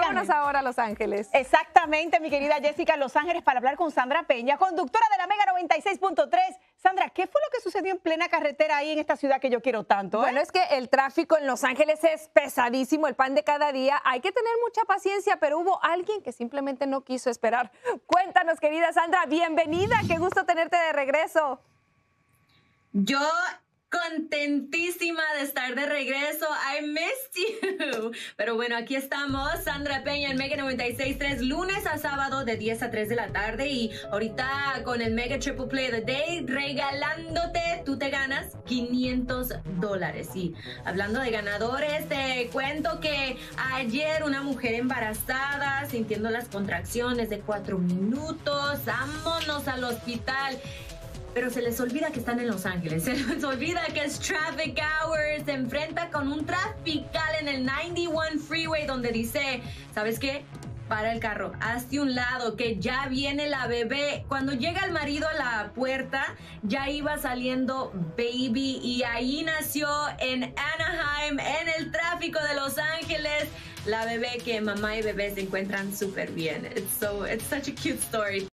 Vámonos ahora a Los Ángeles. Exactamente, mi querida Jessica, Los Ángeles, para hablar con Sandra Peña, conductora de la Mega 96.3. Sandra, ¿qué fue lo que sucedió en plena carretera ahí en esta ciudad que yo quiero tanto? Bueno, es que el tráfico en Los Ángeles es pesadísimo, el pan de cada día. Hay que tener mucha paciencia, pero hubo alguien que simplemente no quiso esperar. Cuéntanos, querida Sandra, bienvenida. Qué gusto tenerte de regreso. Yo... contentísima de estar de regreso. I missed you. Pero bueno, aquí estamos. Sandra Peña en Mega 96.3, lunes a sábado de 10 a 3 de la tarde. Y ahorita con el Mega Triple Play of the Day, regalándote, tú te ganas $500. Y hablando de ganadores, te cuento que ayer una mujer embarazada, sintiendo las contracciones de 4 minutos, vámonos al hospital. Pero se les olvida que están en Los Ángeles, se les olvida que es Traffic Hours, se enfrenta con un trafical en el 91 Freeway donde dice, ¿sabes qué? Para el carro, hazte un lado, que ya viene la bebé. Cuando llega el marido a la puerta, ya iba saliendo Baby, y ahí nació en Anaheim, en el tráfico de Los Ángeles, la bebé que mamá y bebé se encuentran súper bien. It's such a cute story.